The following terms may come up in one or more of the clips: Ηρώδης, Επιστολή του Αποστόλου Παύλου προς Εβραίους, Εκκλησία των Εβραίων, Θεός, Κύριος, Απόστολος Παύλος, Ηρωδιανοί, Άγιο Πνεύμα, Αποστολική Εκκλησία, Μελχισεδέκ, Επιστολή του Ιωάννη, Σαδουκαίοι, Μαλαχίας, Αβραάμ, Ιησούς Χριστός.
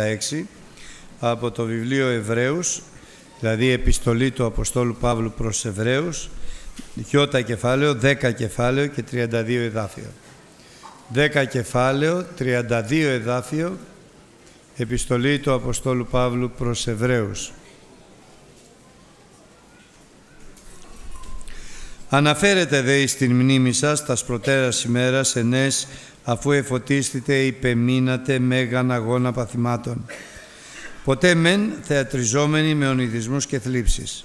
6 από το βιβλίο Εβραίους, δηλαδή Επιστολή του Αποστόλου Παύλου προς Εβραίους, Ι κεφάλαιο, 10 κεφάλαιο και 32 εδάφιο. 10 κεφάλαιο, 32 εδάφιο, Επιστολή του Αποστόλου Παύλου προς Εβραίους. Αναφέρετε δε στην μνήμη σας τας προτέρας ημέρας ενές, αφού εφωτίστητε υπεμείνατε μέγαν αγώνα παθημάτων. Ποτέ μεν θεατριζόμενοι με ονειδισμούς και θλίψεις,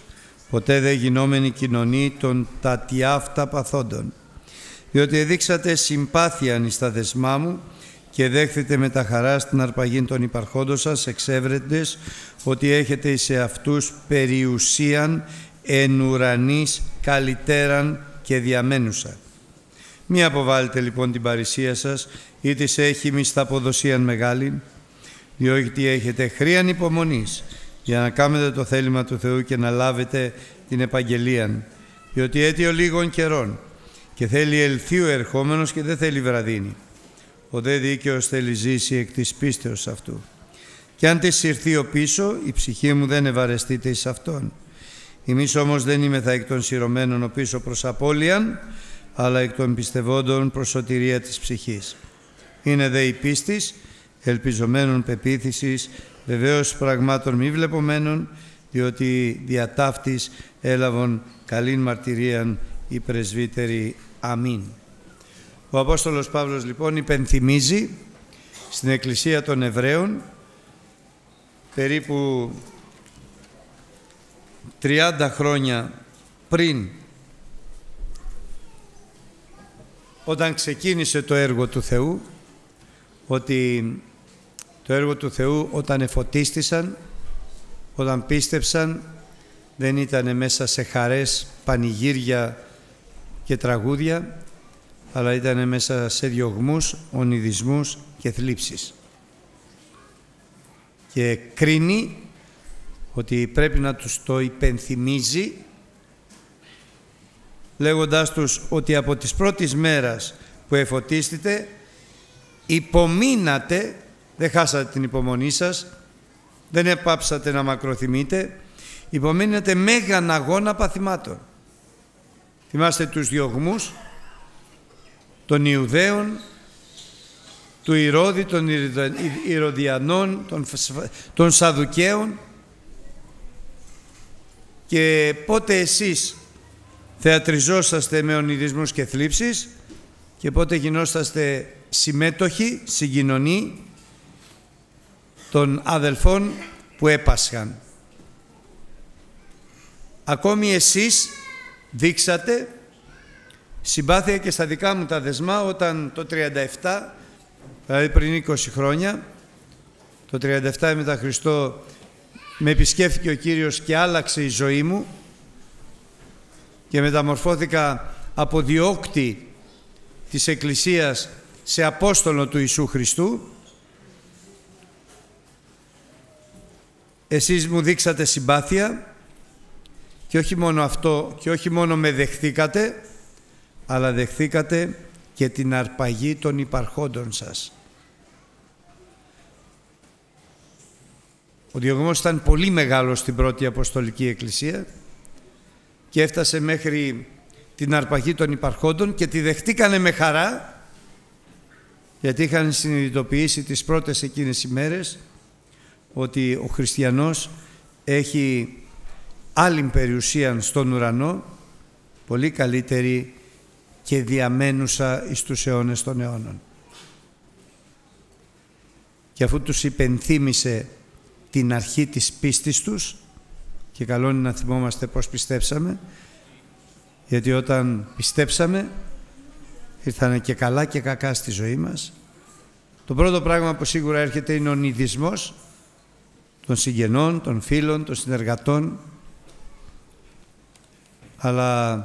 ποτέ δε γινόμενοι κοινωνοί των τατιάφτα παθόντων. Διότι εδείξατε συμπάθειαν εις τα δεσμά μου και δέχθητε με τα χαρά στην αρπαγήν των υπαρχόντων σας, εξεύρετες ότι έχετε εις αυτούς περιουσίαν εν ουρανής καλυτέραν και διαμένουσα. Μη αποβάλλετε λοιπόν την παρησία σας, ή της έχει μισθαποδοσίαν μεγάλη, διότι έχετε χρίαν υπομονής, για να κάνετε το θέλημα του Θεού και να λάβετε την επαγγελίαν, διότι αίτιο λίγων καιρών, και θέλει ελθεί ο ερχόμενος και δεν θέλει βραδύνη. Ο δε δίκαιος θέλει ζήσει εκ της πίστεως αυτού. Κι αν της ήρθει ο πίσω, η ψυχή μου δεν ευαρεστείται εις αυτόν. Εμείς όμως δεν είμεθα εκ των σειρωμένων ο πίσω προς απώλειαν, αλλά εκ των πιστευόντων προς σωτηρία της ψυχής. Είναι δε η πίστης, ελπιζομένων πεποίθησης, βεβαίως πραγμάτων μη βλεπωμένων, διότι δια ταύτης έλαβον καλήν μαρτυρίαν οι πρεσβύτεροι. Αμήν. Ο Απόστολος Παύλος λοιπόν υπενθυμίζει στην Εκκλησία των Εβραίων περίπου 30 χρόνια πριν, όταν ξεκίνησε το έργο του Θεού, ότι το έργο του Θεού όταν εφωτίστησαν, όταν πίστεψαν, δεν ήταν μέσα σε χαρές, πανηγύρια και τραγούδια, αλλά ήταν μέσα σε διωγμούς, ονειδισμούς και θλίψεις. Και κρίνει ότι πρέπει να τους το υπενθυμίζει, λέγοντάς τους ότι από τις πρώτης μέρας που εφωτίστητε, υπομείνατε, δεν χάσατε την υπομονή σας, δεν επάψατε να μακροθυμείτε, υπομείνατε μέγαν αγώνα παθημάτων. Θυμάστε τους διωγμούς των Ιουδαίων, του Ηρώδη, των Ηρωδιανών, των Σαδουκαίων. Και πότε εσείς θεατριζόσαστε με ονειδισμούς και θλίψεις και πότε γινόσαστε συμμέτοχοι, συγκοινωνοί των αδελφών που έπασχαν. Ακόμη εσείς δείξατε συμπάθεια και στα δικά μου τα δεσμά, όταν το 37, δηλαδή πριν 20 χρόνια, το 37 μετά Χριστό, με επισκέφθηκε ο Κύριος και άλλαξε η ζωή μου και μεταμορφώθηκα από διώκτη της Εκκλησίας σε Απόστολο του Ιησού Χριστού. Εσείς μου δείξατε συμπάθεια και όχι μόνο αυτό, και όχι μόνο με δεχθήκατε, αλλά δεχθήκατε και την αρπαγή των υπαρχόντων σας. Ο διωγμός ήταν πολύ μεγάλος στην πρώτη Αποστολική Εκκλησία και έφτασε μέχρι την αρπαγή των υπαρχόντων και τη δεχτήκανε με χαρά, γιατί είχαν συνειδητοποιήσει τις πρώτες εκείνες ημέρες ότι ο χριστιανός έχει άλλη περιουσία στον ουρανό, πολύ καλύτερη και διαμένουσα εις τους αιώνες των αιώνων. Και αφού τους υπενθύμησε την αρχή της πίστης τους, και καλό είναι να θυμόμαστε πώς πιστέψαμε, γιατί όταν πιστέψαμε ήρθαν και καλά και κακά στη ζωή μας. Το πρώτο πράγμα που σίγουρα έρχεται είναι ο ονειδισμός των συγγενών, των φίλων, των συνεργατών, αλλά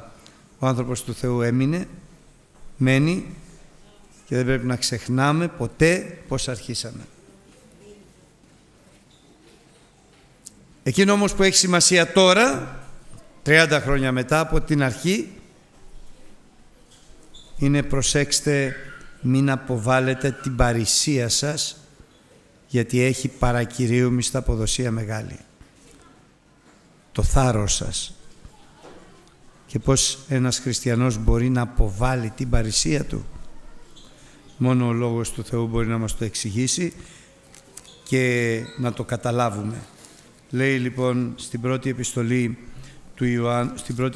ο άνθρωπος του Θεού έμεινε, μένει, και δεν πρέπει να ξεχνάμε ποτέ πώς αρχίσαμε. Εκείνο όμως που έχει σημασία τώρα, 30 χρόνια μετά από την αρχή, είναι προσέξτε, μην αποβάλλετε την παρησία σας γιατί έχει παρακυρίου μισθα αποδοσία μεγάλη. Το θάρρος σας. Και πώς ένας χριστιανός μπορεί να αποβάλει την παρησία του. Μόνο ο Λόγος του Θεού μπορεί να μας το εξηγήσει και να το καταλάβουμε. Λέει λοιπόν στην πρώτη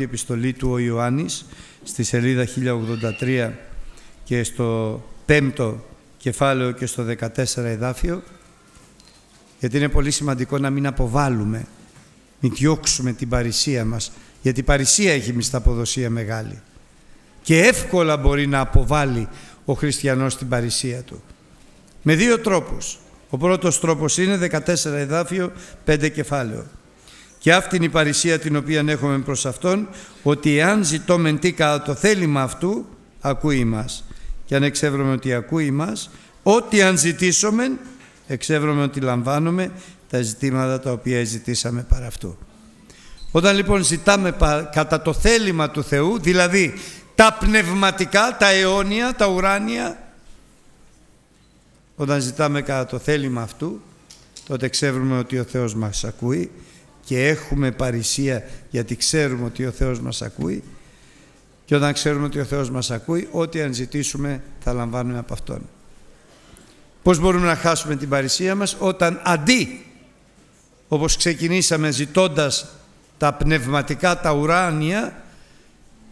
επιστολή του ο Ιωάννης, στη σελίδα 1083 και στο 5ο κεφάλαιο και στο 14 εδάφιο, γιατί είναι πολύ σημαντικό να μην αποβάλουμε, μην διώξουμε την παρησία μας, γιατί η παρησία έχει μισθαποδοσία μεγάλη και εύκολα μπορεί να αποβάλει ο χριστιανός την παρησία του με δύο τρόπους. Ο πρώτος τρόπος είναι 14 εδάφιο 5 κεφάλαιο. Και αυτήν η παρησία την οποία έχουμε προς αυτόν, ότι εάν ζητώμεν τι κατά το θέλημα αυτού, ακούει μας. Και αν εξεύρωμεν ότι ακούει μας, ό,τι αν ζητήσομεν, εξεύρωμεν ότι λαμβάνουμε τα ζητήματα τα οποία ζητήσαμε παρά αυτού. Όταν λοιπόν ζητάμε κατά το θέλημα του Θεού, δηλαδή τα πνευματικά, τα αιώνια, τα ουράνια, όταν ζητάμε κατά το θέλημα αυτού, τότε ξέρουμε ότι ο Θεός μας ακούει και έχουμε παρησία γιατί ξέρουμε ότι ο Θεός μας ακούει, και όταν ξέρουμε ότι ο Θεός μας ακούει, ό,τι αν ζητήσουμε θα λαμβάνουμε από Αυτόν. Πώς μπορούμε να χάσουμε την παρησία μας? Όταν αντί, όπως ξεκινήσαμε ζητώντας τα πνευματικά, τα ουράνια,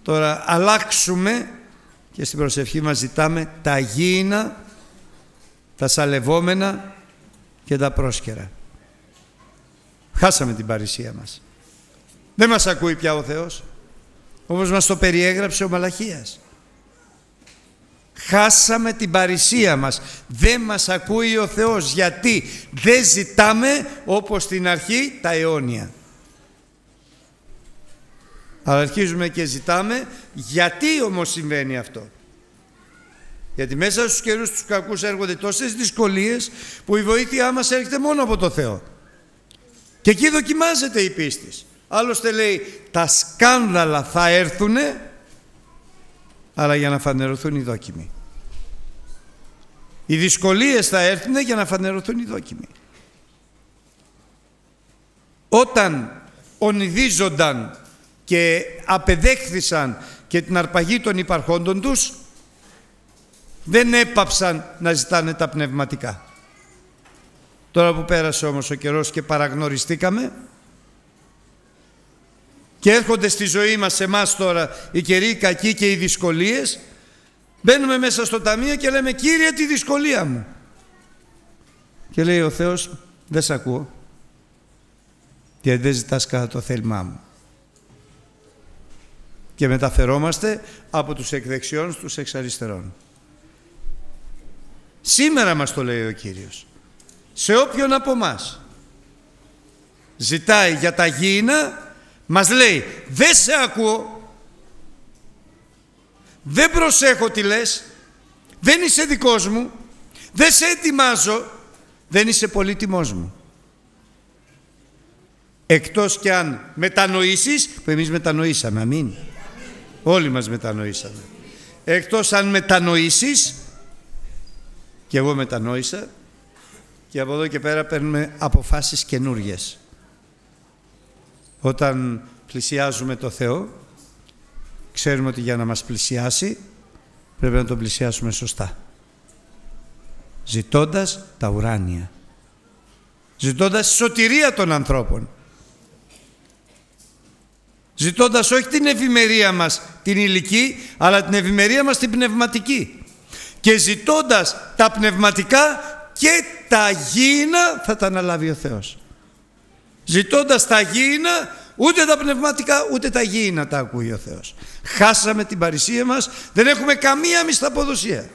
τώρα αλλάξουμε και στην προσευχή μας ζητάμε τα αγίνα, τα σαλευόμενα και τα πρόσκαιρα. Χάσαμε την παρησία μας. Δεν μας ακούει πια ο Θεός, όπως μας το περιέγραψε ο Μαλαχίας. Χάσαμε την παρησία μας. Δεν μας ακούει ο Θεός, γιατί δεν ζητάμε όπως στην αρχή τα αιώνια. Αλλά αρχίζουμε και ζητάμε. Γιατί όμως συμβαίνει αυτό? Γιατί μέσα στους καιρούς τους κακούς έρχονται τόσες δυσκολίες που η βοήθειά μας έρχεται μόνο από το Θεό. Και εκεί δοκιμάζεται η πίστη. Άλλωστε λέει, τα σκάνδαλα θα έρθουνε, αλλά για να φανερωθούν οι δόκιμοι. Οι δυσκολίες θα έρθουνε για να φανερωθούν οι δόκιμοι. Όταν ονειδίζονταν και απεδέχθησαν και την αρπαγή των υπαρχόντων τους, δεν έπαψαν να ζητάνε τα πνευματικά. Τώρα που πέρασε όμως ο καιρός και παραγνωριστήκαμε και έρχονται στη ζωή μας, σε εμάς τώρα, οι καιροί, οι κακοί και οι δυσκολίες, μπαίνουμε μέσα στο ταμείο και λέμε, Κύριε, τη δυσκολία μου. Και λέει ο Θεός, δεν σε ακούω, γιατί δεν ζητάς κατά το θέλημά μου. Και μεταφερόμαστε από τους εκδεξιών στους εξαριστερών. Σήμερα μας το λέει ο Κύριος. Σε όποιον από εμάς ζητάει για τα γήινα, μας λέει, δεν σε ακούω, δεν προσέχω τι λες, δεν είσαι δικός μου, δεν σε ετοιμάζω, δεν είσαι πολύτιμός μου. Εκτός κι αν μετανοήσεις, που εμείς μετανοήσαμε, αμήν. Όλοι μας μετανοήσαμε. Εκτός αν μετανοήσεις, και εγώ μετανόησα, και από εδώ και πέρα παίρνουμε αποφάσεις καινούργιες. Όταν πλησιάζουμε το Θεό, ξέρουμε ότι για να μας πλησιάσει πρέπει να τον πλησιάσουμε σωστά. Ζητώντας τα ουράνια. Ζητώντας σωτηρία των ανθρώπων. Ζητώντας όχι την ευημερία μας την ηλική, αλλά την ευημερία μας την πνευματική. Και ζητώντας τα πνευματικά και τα γήινα θα τα αναλάβει ο Θεός. Ζητώντας τα γήινα, ούτε τα πνευματικά ούτε τα γήινα τα ακούει ο Θεός. Χάσαμε την παρησία μας, δεν έχουμε καμία μισθαποδοσία.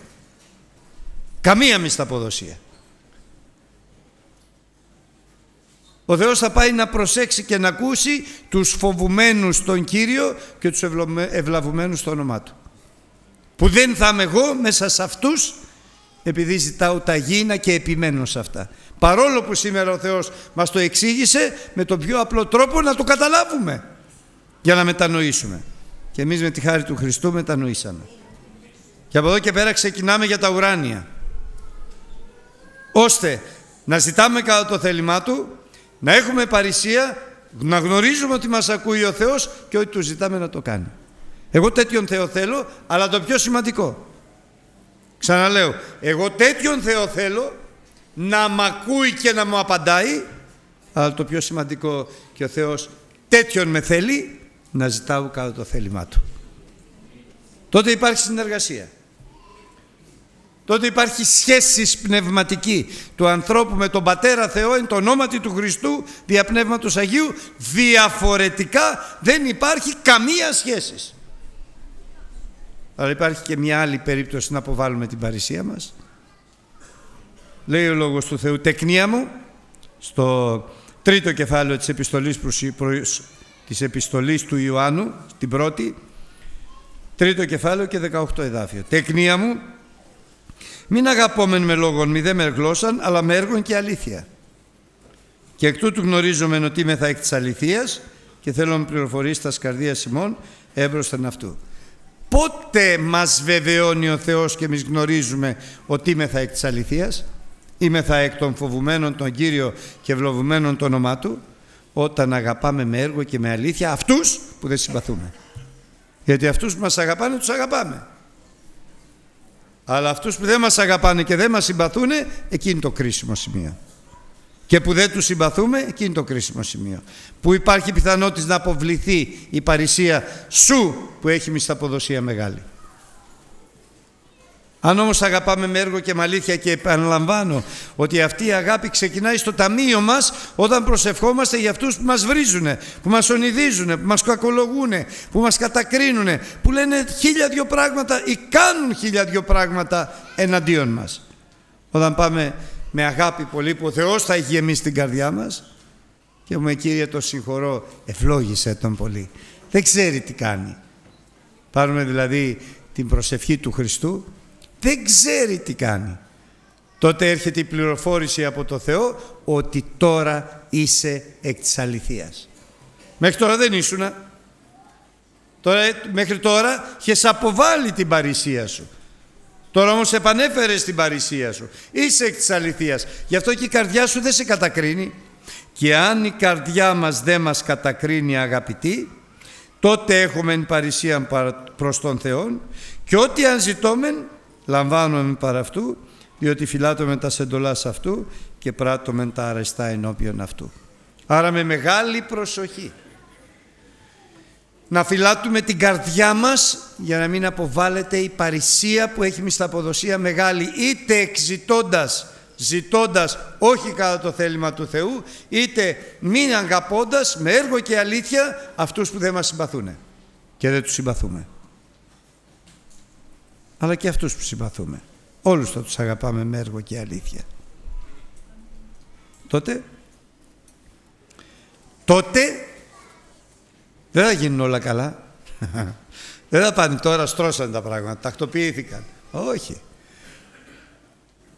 Καμία μισθαποδοσία. Ο Θεός θα πάει να προσέξει και να ακούσει τους φοβουμένους τον Κύριο και τους ευλαβουμένους στο όνομά Του. Που δεν θα είμαι εγώ μέσα σε αυτούς, επειδή ζητάω τα γήινα και επιμένω σε αυτά. Παρόλο που σήμερα ο Θεός μας το εξήγησε με τον πιο απλό τρόπο να το καταλάβουμε, για να μετανοήσουμε. Και εμείς με τη χάρη του Χριστού μετανοήσαμε. Και από εδώ και πέρα ξεκινάμε για τα ουράνια, ώστε να ζητάμε κατά το θέλημά Του, να έχουμε παρησία, να γνωρίζουμε ότι μας ακούει ο Θεός και ότι Του ζητάμε να το κάνει. Εγώ τέτοιον Θεό θέλω, αλλά το πιο σημαντικό, ξαναλέω, εγώ τέτοιον Θεό θέλω να μ' ακούει και να μου απαντάει, αλλά το πιο σημαντικό, και ο Θεός τέτοιον με θέλει, να ζητάω κατά το θέλημά Του. Τότε υπάρχει συνεργασία. Τότε υπάρχει σχέση πνευματική του ανθρώπου με τον Πατέρα Θεό εν το ονόματι του Χριστού δια Πνεύματος Αγίου. Διαφορετικά δεν υπάρχει καμία σχέση. Αλλά υπάρχει και μια άλλη περίπτωση να αποβάλουμε την παρησία μας. Λέει ο Λόγος του Θεού, τεκνία μου, στο τρίτο κεφάλαιο της επιστολής, της επιστολής του Ιωάννου, την πρώτη, τρίτο κεφάλαιο και 18 εδάφιο. Τεκνία μου, μην αγαπώμεν με λόγων μη δε με γλώσσαν, αλλά με έργων και αλήθεια. Και εκ τούτου γνωρίζομεν ότι είμαι θα εκ της αληθείας και θέλω να πληροφορείς τας καρδίας ημών εύρωσθεν αυτού. Πότε μας βεβαιώνει ο Θεός και εμείς γνωρίζουμε ότι είμαι θα εκ της αληθείας, είμαι θα εκ των φοβουμένων τον Κύριο και ευλογουμένων το όνομά Του, όταν αγαπάμε με έργο και με αλήθεια αυτούς που δεν συμπαθούμε. Γιατί αυτούς που μας αγαπάνε, τους αγαπάμε. Αλλά αυτούς που δεν μας αγαπάνε και δεν μας συμπαθούν, εκεί είναι το κρίσιμο σημείο. Και που δεν τους συμπαθούμε, εκεί είναι το κρίσιμο σημείο. Που υπάρχει πιθανότητα να αποβληθεί η παρησία σου που έχει μισθαποδοσία μεγάλη. Αν όμως αγαπάμε με έργο και με αλήθεια, και επαναλαμβάνω ότι αυτή η αγάπη ξεκινάει στο ταμείο μας όταν προσευχόμαστε για αυτούς που μας βρίζουν, που μας ονειδίζουν, που μας κακολογούν, που μας κατακρίνουν, που λένε χίλια δυο πράγματα ή κάνουν χίλια δυο πράγματα εναντίον μας. Όταν πάμε με αγάπη πολύ που ο Θεός θα έχει γεμίσει την καρδιά μας και μου Κύριε το συγχωρώ, ευλόγησε τον πολύ. Δεν ξέρει τι κάνει. Πάρουμε δηλαδή την προσευχή του Χριστού. Δεν ξέρει τι κάνει. Τότε έρχεται η πληροφόρηση από το Θεό ότι τώρα είσαι εκ της αληθείας. Μέχρι τώρα δεν ήσουνα. Τώρα, μέχρι τώρα είχες αποβάλει την παρησία σου. Τώρα όμως επανέφερες την παρησία σου. Είσαι εκ της αληθείας. Γι' αυτό και η καρδιά σου δεν σε κατακρίνει. Και αν η καρδιά μας δεν μας κατακρίνει αγαπητοί, τότε έχουμε παρησία προς τον Θεό και ό,τι αν ζητώμεν λαμβάνομεν παρ' αυτού, διότι φυλάττομεν τα σεντολάς αυτού και πράττομεν τα αρεστά ενώπιον αυτού. Άρα με μεγάλη προσοχή να φυλάττουμε την καρδιά μας για να μην αποβάλλεται η παρησία που έχει μισθαποδοσία μεγάλη, είτε ζητώντας όχι κατά το θέλημα του Θεού, είτε μην αγαπώντας με έργο και αλήθεια αυτούς που δεν μας συμπαθούν και δεν τους συμπαθούμε. Αλλά και αυτούς που συμπαθούμε. Όλους θα τους αγαπάμε με έργο και αλήθεια. Τότε δεν θα γίνουν όλα καλά. Δεν θα πάνε τώρα, στρώσαν τα πράγματα, τακτοποιήθηκαν. Όχι.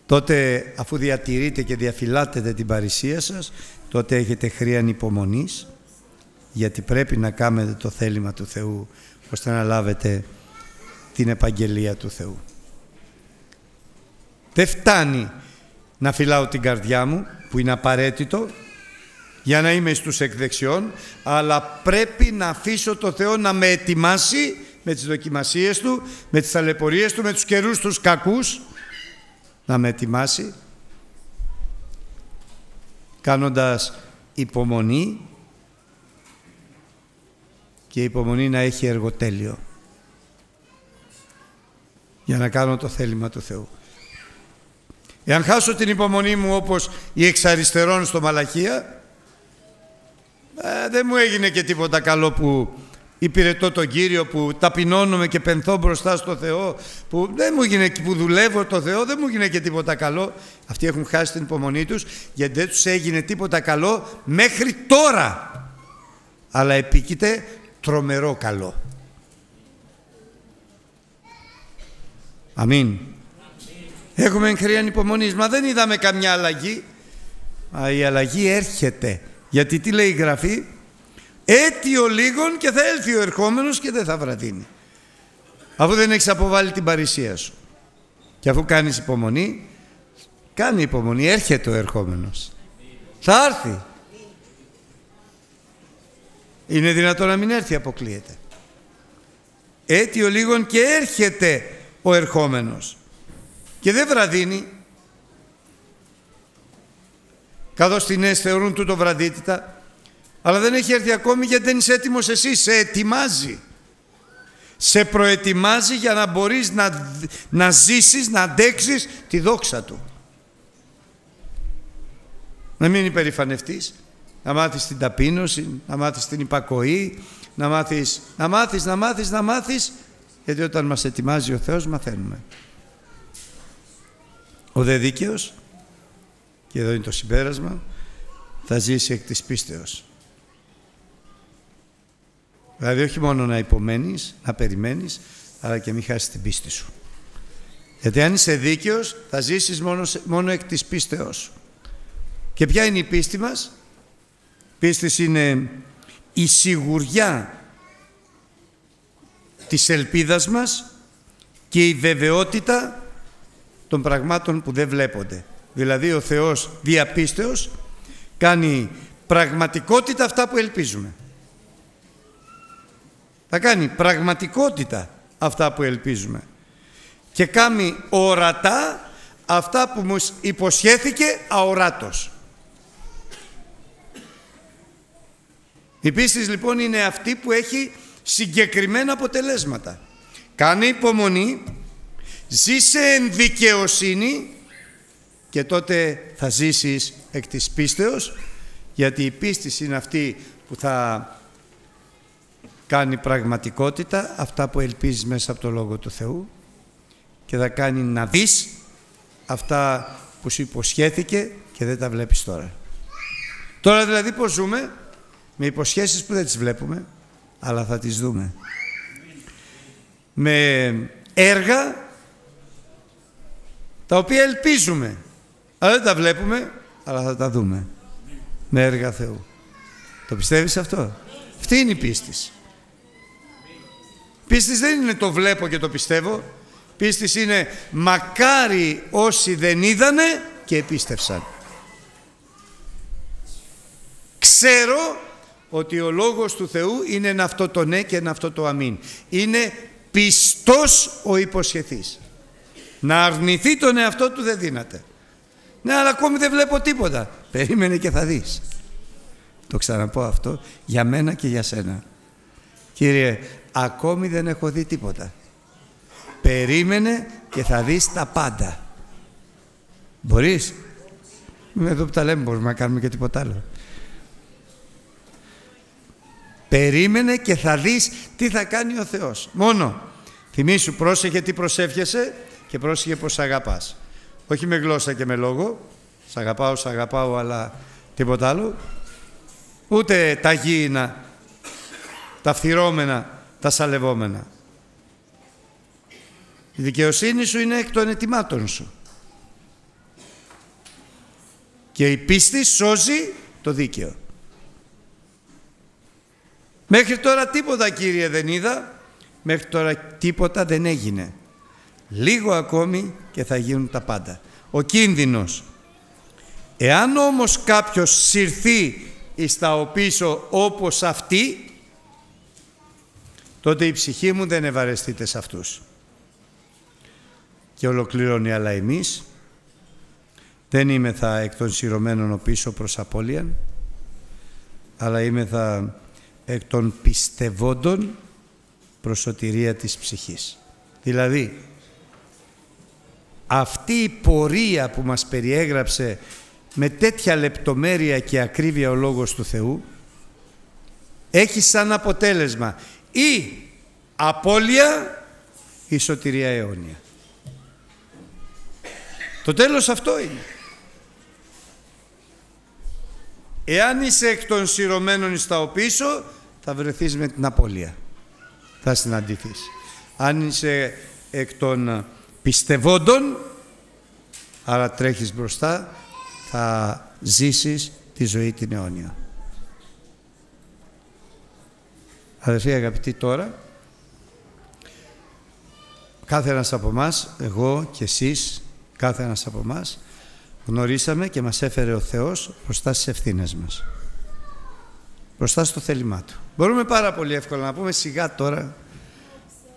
Τότε αφού διατηρείτε και διαφυλάτετε την παρησία σας, τότε έχετε χρήση ανυπομονής, γιατί πρέπει να κάνετε το θέλημα του Θεού, ώστε να λάβετε την επαγγελία του Θεού. Δεν φτάνει να φυλάω την καρδιά μου, που είναι απαραίτητο για να είμαι στους εκδεξιών, αλλά πρέπει να αφήσω το Θεό να με ετοιμάσει με τις δοκιμασίες Του, με τις ταλαιπωρίες Του, με τους καιρούς τους κακούς, να με ετοιμάσει κάνοντας υπομονή, και η υπομονή να έχει εργοτέλειο για να κάνω το θέλημα του Θεού. Εάν χάσω την υπομονή μου όπως οι εξαριστερών στο Μαλαχία, δεν μου έγινε και τίποτα καλό που υπηρετώ τον Κύριο, που ταπεινώνομαι και πενθώ μπροστά στο Θεό, που δεν μου έγινε, που δουλεύω το Θεό, δεν μου έγινε και τίποτα καλό. Αυτοί έχουν χάσει την υπομονή τους, γιατί δεν τους έγινε τίποτα καλό μέχρι τώρα. Αλλά επίκειται τρομερό καλό. Αμήν. Έχουμε χρήση ανυπομονής. Μα δεν είδαμε καμιά αλλαγή. Μα η αλλαγή έρχεται. Γιατί τι λέει η Γραφή? Αίτιο λίγων και θα έλθει ο ερχόμενος και δεν θα βραδύνει. Αφού δεν έχεις αποβάλει την παρησία σου και αφού κάνεις υπομονή, Κάνει υπομονή, έρχεται ο ερχόμενος. Θα έρθει. Είναι δυνατόν να μην έρθει, αποκλείεται. Αίτιο λίγον και έρχεται ο ερχόμενος. Και δεν βραδίνει. Καθώς οι νέες θεωρούν τούτο βραδύτητα, αλλά δεν έχει έρθει ακόμη γιατί δεν είσαι έτοιμος εσύ. Σε ετοιμάζει. Σε προετοιμάζει για να μπορείς να ζήσεις, να αντέξεις τη δόξα του. Να μην υπερηφανευτείς, να μάθεις την ταπείνωση, να μάθεις την υπακοή, να μάθεις, γιατί όταν μας ετοιμάζει ο Θεός μαθαίνουμε. Ο δε δίκαιος, και εδώ είναι το συμπέρασμα, θα ζήσει εκ της πίστεως. Δηλαδή όχι μόνο να υπομένεις, να περιμένεις, αλλά και μην χάσεις την πίστη σου. Γιατί αν είσαι δίκαιος θα ζήσεις μόνο εκ της πίστεως σου. Και ποια είναι η πίστη μας? Πίστης είναι η σιγουριά της ελπίδας μας και η βεβαιότητα των πραγμάτων που δεν βλέπονται. Δηλαδή ο Θεός δια πίστεως κάνει πραγματικότητα αυτά που ελπίζουμε. Θα κάνει πραγματικότητα αυτά που ελπίζουμε. Και κάνει ορατά αυτά που μας υποσχέθηκε αοράτος. Η πίστη λοιπόν είναι αυτή που έχει συγκεκριμένα αποτελέσματα. Κάνει υπομονή, ζει σε ενδικαιοσύνη και τότε θα ζήσεις εκ της πίστεως, γιατί η πίστη είναι αυτή που θα κάνει πραγματικότητα αυτά που ελπίζεις μέσα από το Λόγο του Θεού και θα κάνει να δεις αυτά που σου υποσχέθηκε και δεν τα βλέπεις τώρα. Τώρα δηλαδή πώς ζούμε? Με υποσχέσεις που δεν τις βλέπουμε, αλλά θα τις δούμε. Με έργα τα οποία ελπίζουμε, αλλά δεν τα βλέπουμε, αλλά θα τα δούμε. Με έργα Θεού. Το πιστεύεις αυτό? Αυτή είναι η πίστη. Πίστης δεν είναι το βλέπω και το πιστεύω. Πίστης είναι μακάρι όσοι δεν είδανε και επίστευσαν. Ξέρω ότι ο Λόγος του Θεού είναι ένα αυτό το ναι και ένα αυτό το αμήν. Είναι πιστός ο υποσχεθής. Να αρνηθεί τον εαυτό του δεν δύναται. Ναι, αλλά ακόμη δεν βλέπω τίποτα. Περίμενε και θα δεις. Το ξαναπώ αυτό για μένα και για σένα. Κύριε, ακόμη δεν έχω δει τίποτα. Περίμενε και θα δεις τα πάντα. Μπορείς? Είμαι εδώ που τα λέμε, μπορούμε να κάνουμε και τίποτα άλλο. Περίμενε και θα δεις τι θα κάνει ο Θεός. Μόνο θυμήσου, πρόσεχε τι προσεύχεσαι και πρόσεχε πως αγαπάς. Όχι με γλώσσα και με λόγο. Σ' αγαπάω, αλλά τίποτα άλλο. Ούτε τα γήινα, τα φθυρώμενα, τα σαλευόμενα. Η δικαιοσύνη σου είναι εκ των ετοιμάτων σου. Και η πίστη σώζει το δίκαιο. Μέχρι τώρα τίποτα, Κύριε, δεν είδα. Μέχρι τώρα τίποτα δεν έγινε. Λίγο ακόμη και θα γίνουν τα πάντα. Ο κίνδυνος. Εάν όμως κάποιος συρθεί εις τα οπίσω όπως αυτή, τότε η ψυχή μου δεν ευαρεστείται σε αυτούς. Και ολοκληρώνει, αλλά εμείς δεν είμεθα εκ των συρωμένων οπίσω προς απώλειαν, αλλά είμεθα εκ των πιστεύοντων προς σωτηρία της ψυχής. Δηλαδή, αυτή η πορεία που μας περιέγραψε με τέτοια λεπτομέρεια και ακρίβεια ο Λόγος του Θεού έχει σαν αποτέλεσμα ή απώλεια ή σωτηρία αιώνια. Το τέλος αυτό είναι. Εάν είσαι εκ των συρωμένων εις τα οπίσω, θα βρεθείς με την απώλεια. Θα συναντηθείς. Αν είσαι εκ των πιστεύοντων, άρα τρέχεις μπροστά, θα ζήσεις τη ζωή την αιώνια. Αδερφοί αγαπητοί, τώρα κάθε ένας από εμάς, εγώ και εσείς, κάθε ένας από εμάς γνωρίσαμε και μας έφερε ο Θεός μπροστά στις ευθύνες μας, μπροστά στο θέλημά Του. Μπορούμε πάρα πολύ εύκολα να πούμε σιγά τώρα,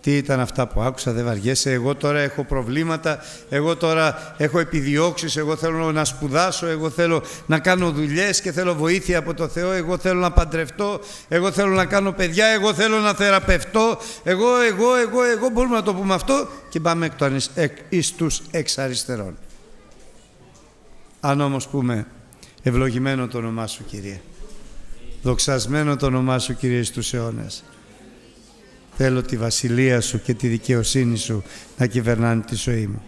τι ήταν αυτά που άκουσα, δεν βαριέσαι, εγώ τώρα έχω προβλήματα, εγώ τώρα έχω επιδιώξεις, εγώ θέλω να σπουδάσω, εγώ θέλω να κάνω δουλειές και θέλω βοήθεια από το Θεό, εγώ θέλω να παντρευτώ, εγώ θέλω να κάνω παιδιά, εγώ θέλω να θεραπευτώ, εγώ μπορούμε να το πούμε αυτό και πάμε εις τους εξ αριστερών. Αν όμως πούμε ευλογημένο το όνομά σου, Κύριε, δοξασμένο το όνομά σου, Κύριε, εις τους αιώνες. Θέλω τη βασιλεία σου και τη δικαιοσύνη σου να κυβερνάνε τη ζωή μου.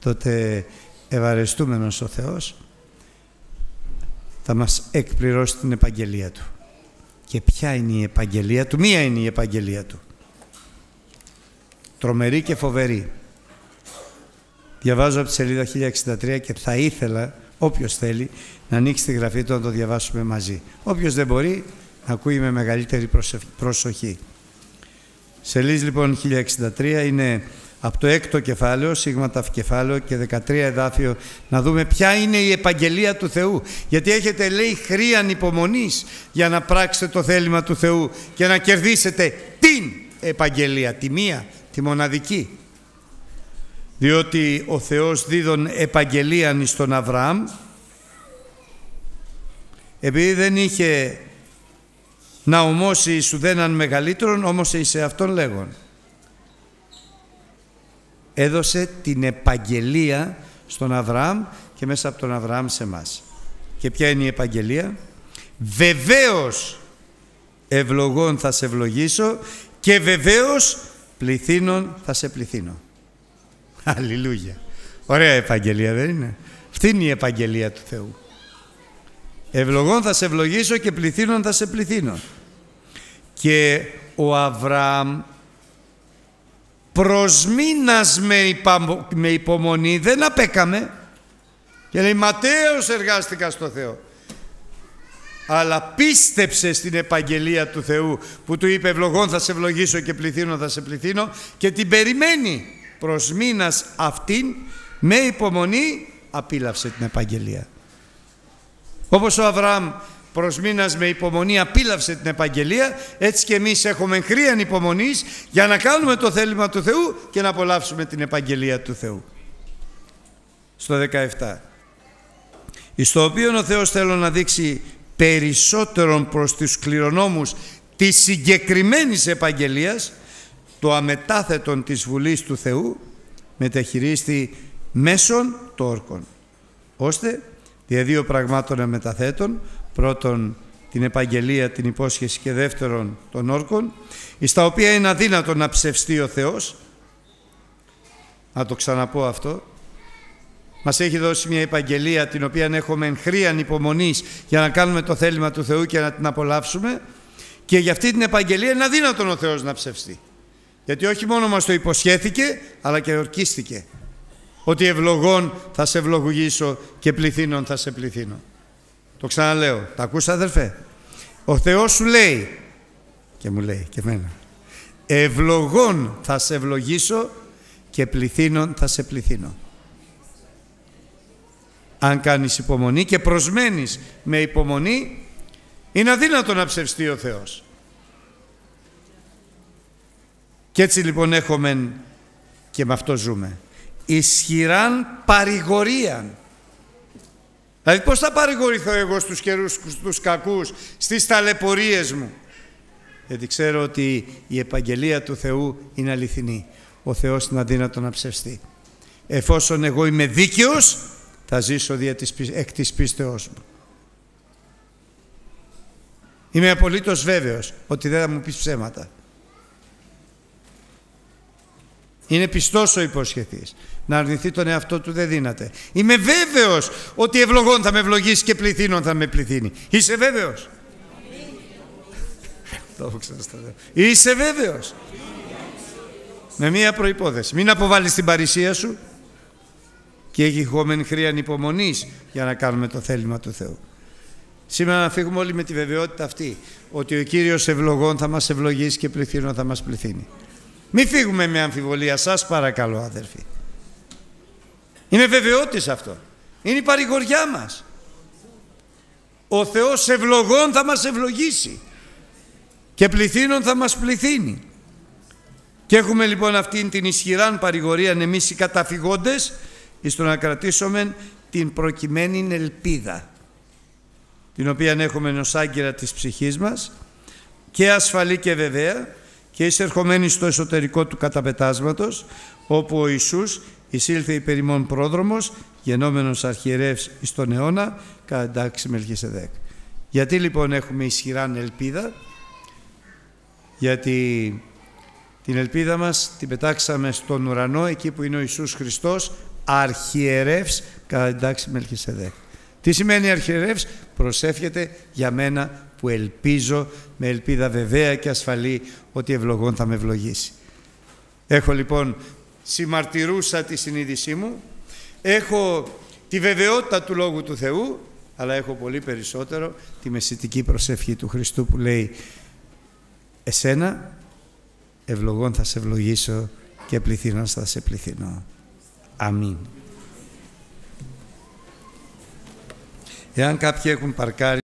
Τότε ευαρεστούμενος ο Θεός θα μας εκπληρώσει την επαγγελία Του. Και ποια είναι η επαγγελία Του? Μία είναι η επαγγελία Του, τρομερή και φοβερή. Διαβάζω από τη σελίδα 1063 και θα ήθελα όποιος θέλει να ανοίξει τη γραφή του να το διαβάσουμε μαζί. Όποιος δεν μπορεί, ακούει με μεγαλύτερη προσοχή. Σελίδα λοιπόν 1063, είναι από το 6ο κεφάλαιο, σίγμα ταυκεφάλαιο και 13 εδάφιο, να δούμε ποια είναι η επαγγελία του Θεού. Γιατί έχετε, λέει, χρίαν υπομονής για να πράξετε το θέλημα του Θεού και να κερδίσετε την επαγγελία, τη μία, τη μοναδική. Διότι ο Θεός δίδων επαγγελίαν εις τον Αβραάμ, επειδή δεν είχε να ομώσει εις ουδέναν μεγαλύτερον, όμως εις αυτόν λέγον. Έδωσε την επαγγελία στον Αβραάμ και μέσα από τον Αβραάμ σε μας. Και ποια είναι η επαγγελία? Βεβαίως ευλογών θα σε ευλογήσω και βεβαίως πληθύνων θα σε πληθύνω. Αλληλούια. Ωραία επαγγελία, δεν είναι? Αυτή είναι η επαγγελία του Θεού. Ευλογών θα σε ευλογήσω και πληθύνων θα σε πληθύνω. Και ο Αβραάμ προς μήνας με υπομονή δεν απέκαμε. Και λέει, ματέως εργάστηκα στο Θεό. Αλλά πίστεψε στην επαγγελία του Θεού που του είπε ευλογών θα σε ευλογήσω και πληθύνων θα σε πληθύνω, και την περιμένει προς μήνας αυτήν με υπομονή απίλαυσε την επαγγελία. Όπως ο Αβραάμ προς μήνας με υπομονή απίλαυσε την επαγγελία, έτσι και εμείς έχουμε χρίαν υπομονής για να κάνουμε το θέλημα του Θεού και να απολαύσουμε την επαγγελία του Θεού. Στο 17. Εις το οποίο ο Θεός θέλω να δείξει περισσότερον προς τους κληρονόμους της συγκεκριμένης επαγγελίας, το αμετάθετον της βουλής του Θεού μεταχειρίστη μέσων το όρκον, ώστε δια δύο πραγμάτων αμεταθέτων, πρώτον την επαγγελία, την υπόσχεση, και δεύτερον των όρκων, εις τα οποία είναι αδύνατο να ψευστεί ο Θεός. Να το ξαναπώ αυτό. Μας έχει δώσει μια επαγγελία την οποία έχουμε χρίαν υπομονής για να κάνουμε το θέλημα του Θεού και να την απολαύσουμε, και για αυτή την επαγγελία είναι αδύνατον ο Θεός να ψευστεί. Γιατί όχι μόνο μας το υποσχέθηκε, αλλά και ορκίστηκε ότι ευλογών θα σε ευλογήσω και πληθύνων θα σε πληθύνω. Το ξαναλέω, τα ακούς αδερφέ? Ο Θεός σου λέει και μου λέει και εμένα, ευλογών θα σε ευλογήσω και πληθύνων θα σε πληθύνω. Αν κάνεις υπομονή και προσμένεις με υπομονή, είναι αδύνατο να ψευστεί ο Θεός. Κι έτσι λοιπόν έχουμε και με αυτό ζούμε. Ισχυράν παρηγορίαν. Δηλαδή πώς θα παρηγορηθώ εγώ στους καιρούς, στους κακούς, στις ταλαιπωρίες μου? Γιατί ξέρω ότι η επαγγελία του Θεού είναι αληθινή. Ο Θεός είναι αδύνατο να ψευστεί. Εφόσον εγώ είμαι δίκαιος, θα ζήσω εκ της πίστεώς μου. Είμαι απολύτως βέβαιος ότι δεν θα μου πεις ψέματα. Είναι πιστός ο υποσχεθής. Να αρνηθεί τον εαυτό του δεν δύναται. Είμαι βέβαιος ότι ευλογών θα με ευλογήσει και πληθύνων θα με πληθύνει. Είσαι βέβαιος? Είσαι βέβαιος? Με μία προϋπόθεση. Μην αποβάλεις την παρησία σου. Και έχει χώμεν χρίαν υπομονής για να κάνουμε το θέλημα του Θεού. Σήμερα να φύγουμε όλοι με τη βεβαιότητα αυτή, ότι ο Κύριος ευλογών θα μας ευλογήσει και πληθύνων θα μας πληθύνει. Μην φύγουμε με αμφιβολία, σας παρακαλώ αδερφοί. Είναι βεβαιότης αυτό. Είναι η παρηγοριά μας. Ο Θεός ευλογών θα μας ευλογήσει και πληθύνων θα μας πληθύνει. Και έχουμε λοιπόν αυτήν την ισχυράν παρηγορίαν εμείς οι καταφυγόντες, εις το να κρατήσουμε την προκειμένη ελπίδα, την οποία έχουμε ως άγκυρα της ψυχής μας, και ασφαλή και βεβαία, και εισερχομένη στο εσωτερικό του καταπετάσματος, όπου ο Ιησούς εισήλθε υπερ ημών πρόδρομος, γενόμενος αρχιερεύς εις τον αιώνα, κατά την τάξη Μελχισεδέκ. Γιατί λοιπόν έχουμε ισχυράν ελπίδα? Γιατί την ελπίδα μας την πετάξαμε στον ουρανό, εκεί που είναι ο Ιησούς Χριστός, αρχιερεύς κατά την τάξη Μελχισεδέκ. Τι σημαίνει αρχιερεύς? Προσεύχεται για μένα που ελπίζω, με ελπίδα βεβαία και ασφαλή ότι ευλογών θα με ευλογήσει. Έχω λοιπόν συμμαρτυρούσα τη συνείδησή μου, έχω τη βεβαιότητα του Λόγου του Θεού, αλλά έχω πολύ περισσότερο τη μεσητική προσευχή του Χριστού που λέει «Εσένα ευλογών θα σε ευλογήσω και πληθύνων θα σε πληθύνω». Αμήν. Εάν κάποιοι έχουν παρκάρει